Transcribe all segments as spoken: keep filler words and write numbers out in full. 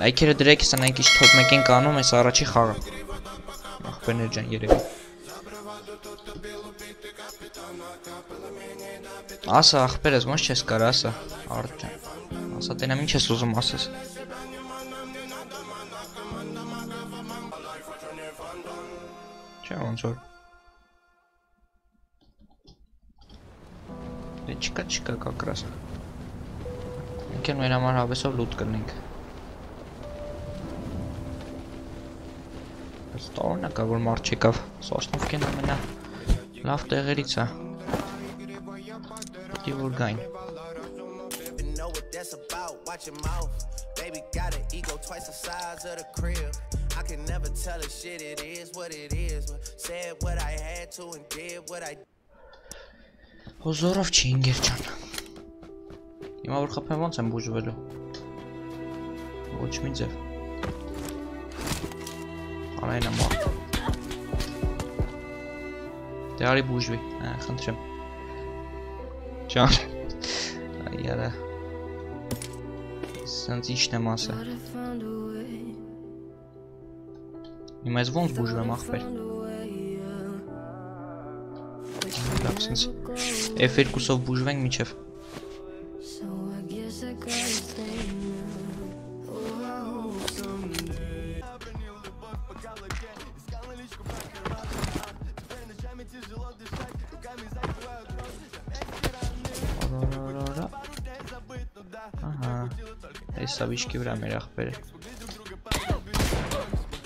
Լայքերը դրեք, սա նայեք, ինչ թոփ մեկ ենք անում, այս առաջի խաղը։ Ախպերներ ջան, երևի։ Ասա ախպերս, ոնց չես կարա, ասա, արդ ջան։ Ասա տենամ ինչ ես ուզում ասես։ Չէ ոնց որ։ Դե չկա, չկա, կակ ռասա։ Մենք են մեր համար հավեսով լուտ կրնենք։ Ստորն է կա, որ մարդ չեկավ, սաշտնովք են ամենա լավ տեղերից է, պետի որ գայն։ Հոզորով չի ինգեր ճան։ Հիմա որ խապեն ոնց եմ բուժվելու, ոչ մի ձև։ Այն եմ աղթ դե արի բուժվի, խնդրեմ ճան այարը սենց ինչն եմ ասը իմ այս ոնց բուժվեմ աղպեր սենց F երկուսով բուժվենք միջև Să vezi că vreau mereu pe.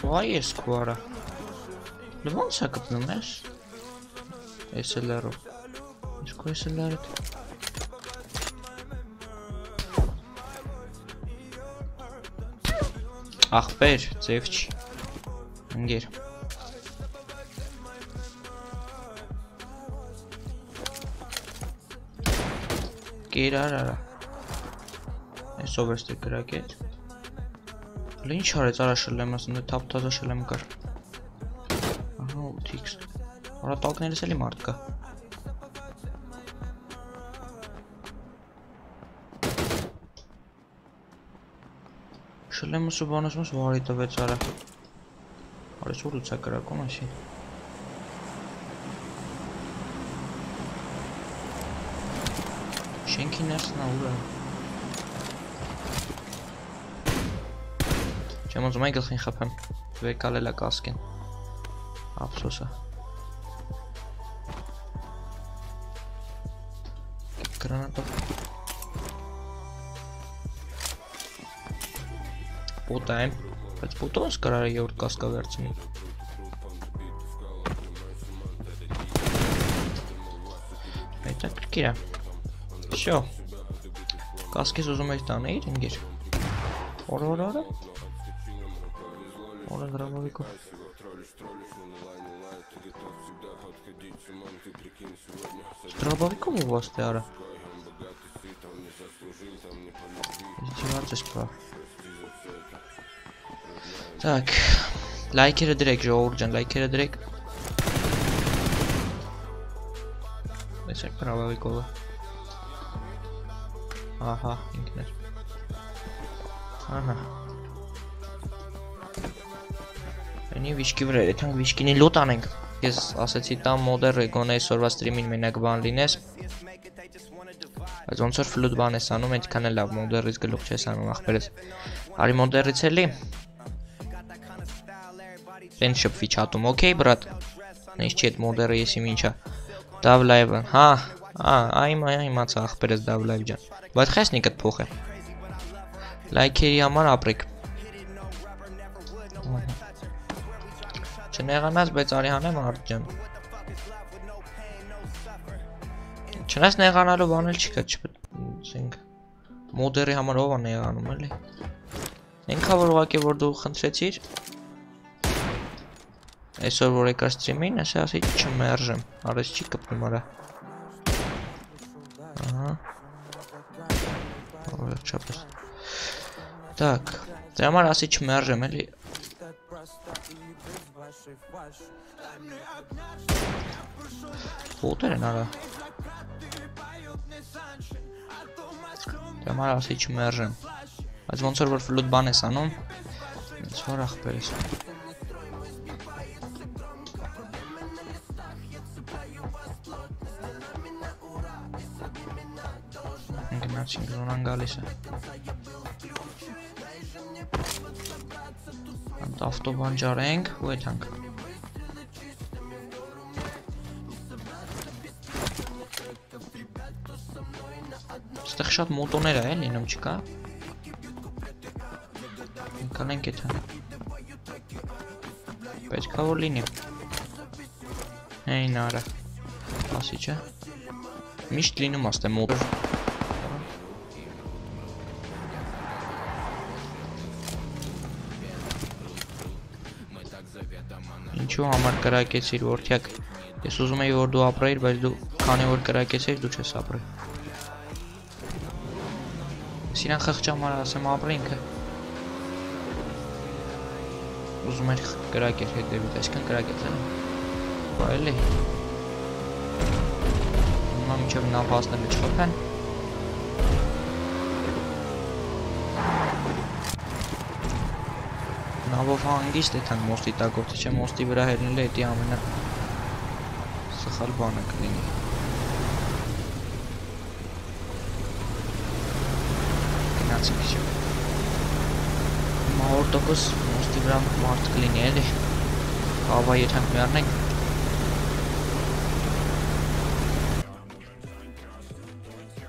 Vai e scoara. Nu vom să căpăm mes. E să le arăt. Ești cu să le arăt. Ah, pe, țevci. Îngher. Kirarara. Սովերստի գրակ էտ Հլ ինչ հարեց առաշել եմ ասնդը թապ տազաշել եմ կար Ահա ութիքս Հորա տակներս էլի մարդ կա Շել եմ ուսու բան ասմուս վարի տվեց արա Հարեց ուր ուծա գրակում ասի Շենքի ներսնա ուր է Am ajuns mai gălchin xapem, vei cale la casken. Absosă. Granată. Putem, păi putem scarare eu casca verțin. Aici e pricire. Șo. Casca se uzumește da nei ringir. Ora ora ora. Олег Ромовиков. Дробовиком у вас тяра. Девятнадцать прав. Так, лайкеры дрек, Джорджан, лайкеры дрек. Десять правая кола. Ага, интернет. Ага. Ենի վիշկի վրա, եթանք վիշկինի լոտ անենք Ես ասեցի տամ մոդեր ռեգոնեի սորվա ստրիմին մենակ բան լինես Այս ոնցոր վլուտ բան ես անում, ենչ կան է լավ մոդերից գլուղ չես անում աղպերես Արի մոդերից էլի Հենց շպվի չատում, ոկեի բրատ Հենց չի էտ մոդերը ես իմ ինչա Դավ լայվը, հա, այմ այմ ացա աղպերես դավ լայվ ճան Բայց խեսնիք էտ փոխ է Լայքերի համար ապրեք Չնեղանաս, բայց արի հանեմ արդ ջան Չնաս նեղանալու բանել չկա չպտենք Մոդերի համար ով անեղանում էլի Ենքա որ ուղակ է որ դու խնդրեցիր Այսօր որ եկար ստրիմին ասե ասի չմերժեմ Արես չի կպնում արա Դակ, դրա համար ասի չմերժեմ էլի Ուտեր են արա Դամար ասիչ մերժեմ Ați vor fi luat bani sau nu? Sfără pe Autobanjarang, uitang. Asta e șat motonera, e nu mica. Încă l-încheta. Pe ce o linie. Ei, n-are. Clasice. Miști linie, asta e motor. Am ar caracetiri vortiac. E suzume i vor două aprăiri, băi du cane vor caracetiri duce să apră. Sina xaxcham ara să mă apră încă. Suzume caracetiri de vitează când caracetiri. Băile. Mam ce n-am pasă de ciocan. N-am avut angist de tang mosti tagorte, ce mosti vrea helile de amene. Să halbană câine. N-ați găsit. Ma ortocus mosti vrea mart câine ele. Ava e tang mearne.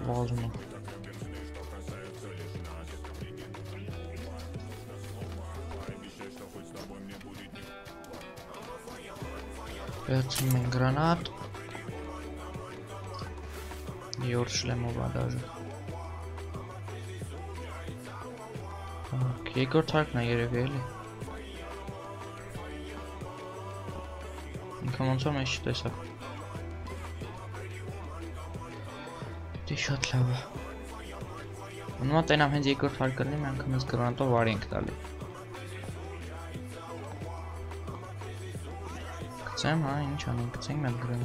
Vazma. Pățim granat. Iorșle mă vadajă. Ok, gortark n-a ierevele. Încă mă înțoamnă și de sac. Deși atlava. Nu mă tăinam henzi gortarkările mea, încă mi-ați granat o variant tale. Cățăm, hai, nici am încățăm mi-a greu.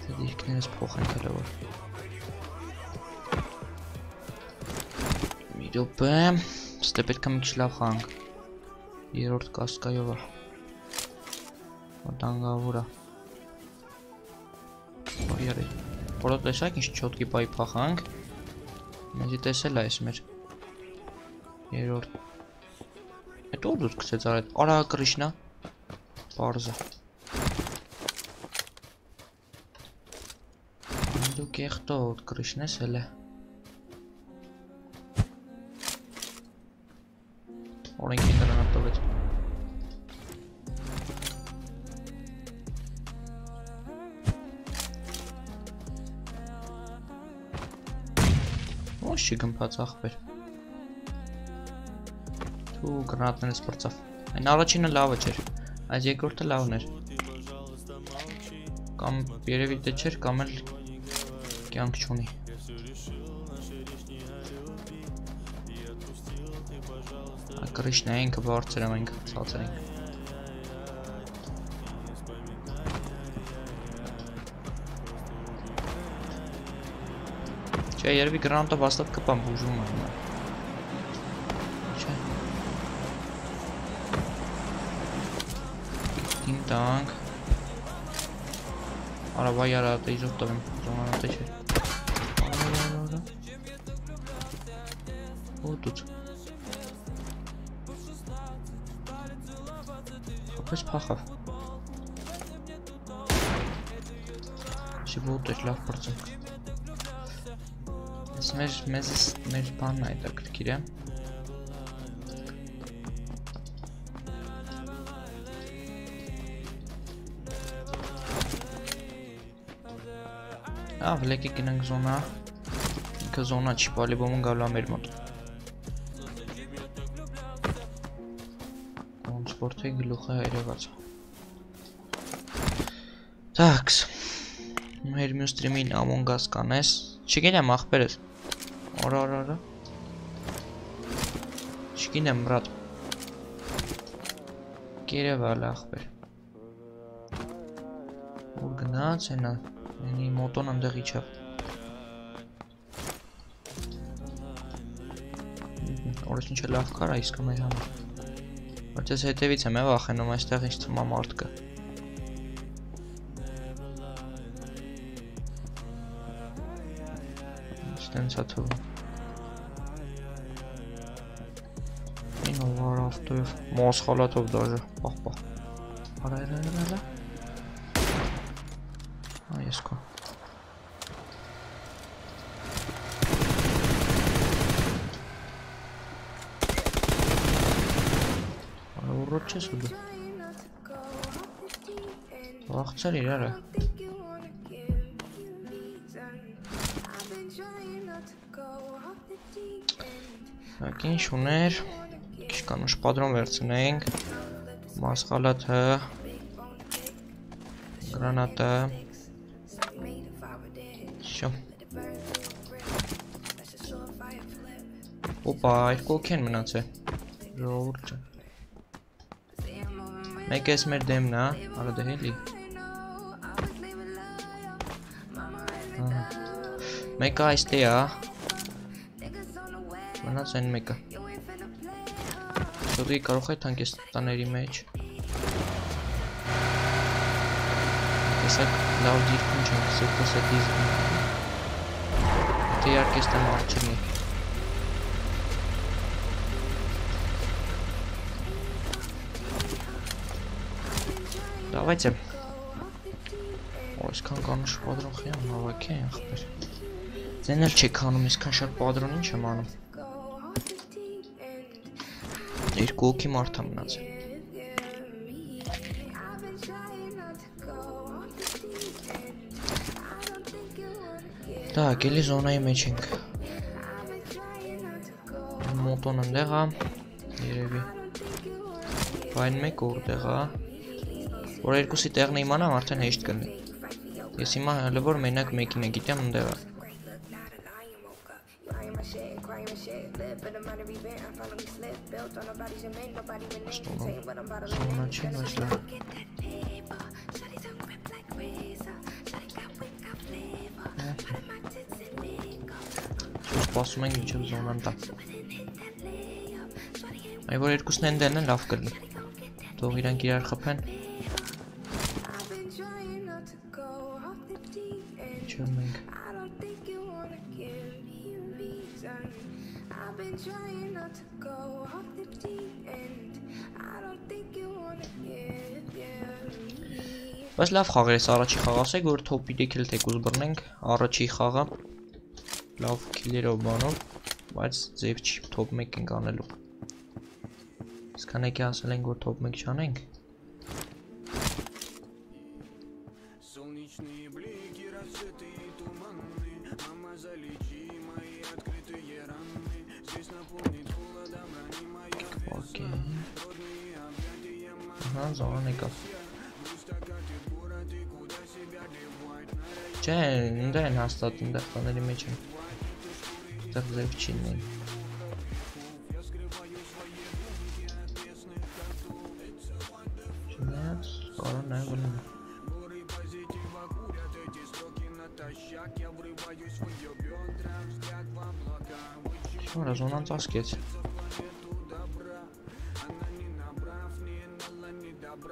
Să zic că ne răspohă într-adevăr. Video pe... Să te că mic și la hang. Erort casca iova. O tangavura. Iarăi. Părătă așa, nici ciotki bai pa hang. Mi-a zis tese la esmer. Erort. E tot dus câte ți arăt. Ara Krishna. Parză. Îmi duc e tot Krishnesele. Orenchi care n-am tăveți. O, și gâmpați ahperi. Ու գրանատները սպրծավ այն առաջինը լավ էր այս երկրորդը լավն էր կամ երևի դե չէր կամ էլ կյանք չունի ակրիշնա ինքը բարձր ամենք ցածր ենք չէ երևի գրանատով հաստատ կպամ բուժում է tank. Araba yarattı, izot tabii. Zaman ateşi. O tut. Kapış paha. Şimdi bu tut laf parça. Mesmer mezis mezpan nayda kirem. Avleki kinang zona, că zona cipale vom îngălua mermot. Transporte gluha erevața. Tax. Mermiu streamin Among Us canes. Ce gândeam ahperes? Ora ora ora. Ce gândeam brat? Care va la ahper? Urgnațena. Není motor nám deričev. Oricine ce l-a făcut, aici că mai am. Orice să te viți, meva, că nu mai stai aici să mă martcă. Sensatul. Inova raftov, mos xalatov daje. Bax bax. Ara ara ara. Ha, yesko. Urotche sudu. Vaxtsa irara. Ակին շուներ քիչ կանոչ պատրոն վերցնենք մասխալաթը գրանատը շո Ոպա երկու քեն մնաց է ժողովուրդը Մեկ էս մեր դեմն է արա դե հելի Մեկը այստե է Մնաց այն մեկը Սոտի կարող է թանկես տաների մեջ Տեսակ լավ դիրքում չենք սետ տեսակ իզգում Հատե իարկես տան արջելի Դավայց եմ Այսքան կանուշ պատրոն խիան հավաք է են խպեր Ձեներ չեք հանում իսքան շար պատրոն ինչ եմ անում Երկու հոգի մարդ է մնացել Դա գելի զոնայի մեջ ենք Մոտոն ընդեղ է Երևի Այն մեկ որտեղ է Որ երկուսի տեղն է իմանամ արդեն հեշտ կլինի Ես հիմա հələ որ մենակ մեկին է գիտեմ ընդեղ է Սպասում ենք միջև զոնան տա Այ որ երկուսն են դեն են լավ կլի Թող իրանք իրար խփեն Չեմ մենք Բայց լավ խաղեր ես առաջի խաղասեք որ թոպի դեքել թեկուզ բռնենք առաջի խաղը Լավ քիլերով բանով, բայց ձև չի, top մեկ ենք անելու։ Իսկան եկի ասել ենք, որ top մեկ չանենք։ Ահա զորան եկավ։ Չէ, ինձ են հաստատ ինձ տաների մեջ են։ Взрывчины. Что разумно таскать?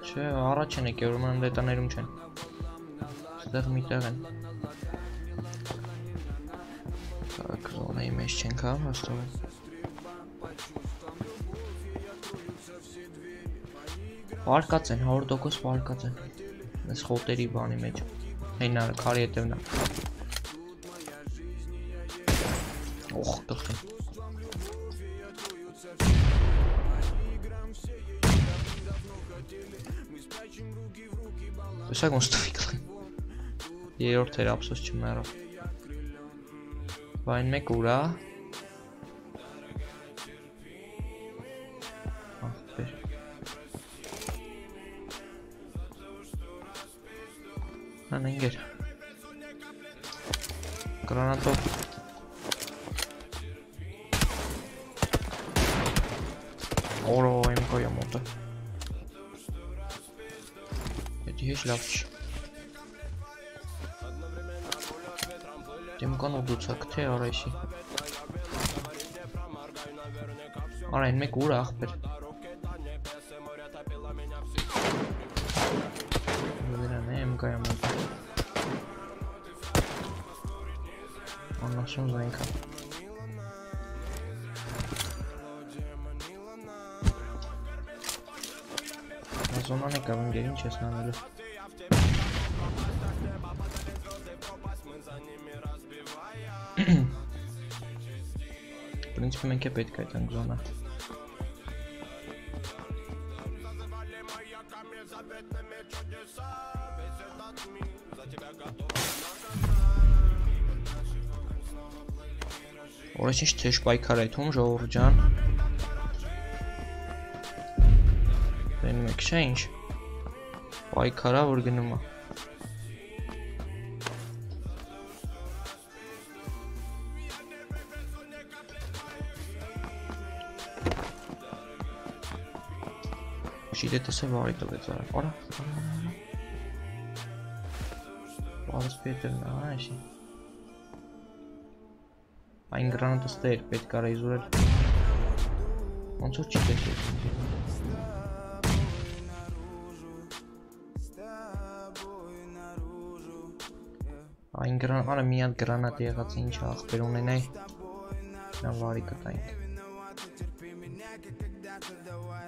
Че, араченек, я думаю, это не румчен. Сдохмитарен. Так, зона имя щенка, а что? Պարկացեն, հարյուր տոկոս պարկացեն Ես խոտերի բանի մեջ Հեյնար, քարի հետևն է Օխ, գլխին Տեսակ ոնց տվի գլխին Երորդ էր ապսոս չմերով Այն մեկ ուրա Ախպեր Հան ենգեր Կրանատով Որո եմ կոյա մոտը Եդի հեջ լավ չչ Gimkonoduzak, teorisi. Arenme kuule ahper. Vedelen M K ja muuta. Anna sun zainka. Na zona ne kavim gelince sanırım. В принципе, мне опять какая-то зона. Очень чтешь байкарет, он же урджан. Benim exchange. Baykara vurgunuma. Ucidete se voi dovete ora ora ora Peter nice ai in granat stai pe care izurel non so ucidete ai in granat ora mi-a granat e gat inci axper unenai na vari catai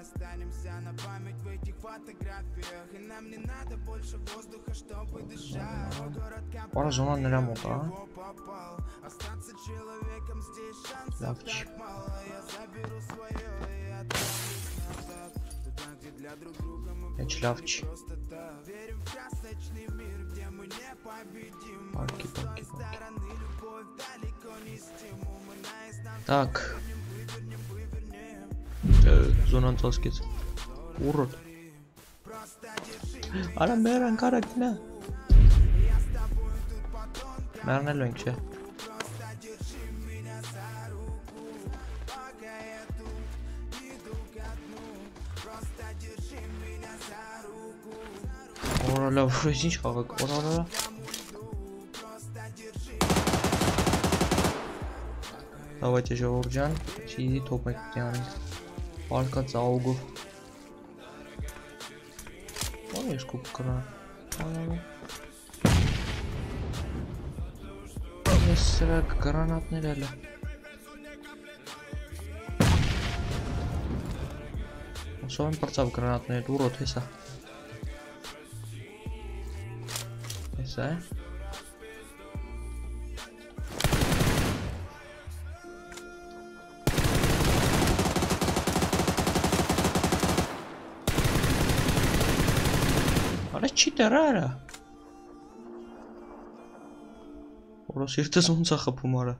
Останемся на память в этих фотографиях И нам не надо больше воздуха, чтобы дышать Городка попал Остаться человеком здесь шансов так мало Я заберу свое и отправлюсь назад Туда, где для друг друга мы просто так Верим в красочный мир, где мы непобедимы С той стороны любовь далеко не стимул Мы наизнанку так Zona întors-chit. Urât. Ala mera în care tine. Mera ne luăm ce. Ora la vrezi și fac. Ora la. Давайте же урджан. Сиди топай тянет. Парка Цаугов. Помнишь кубка? Срак гранат не дали. С вами порцав гранатный урод веса. Веса? Çite rara. Orası irtes onu sakıp umara.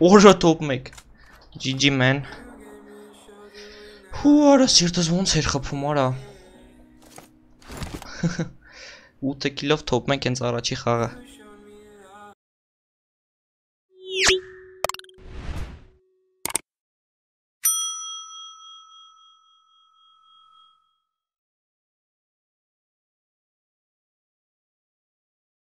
Orası top mek. G G man. Hu orası irtes onu sakıp umara. Ու տեկիլով թոփ մենք հենց առաջի խաղը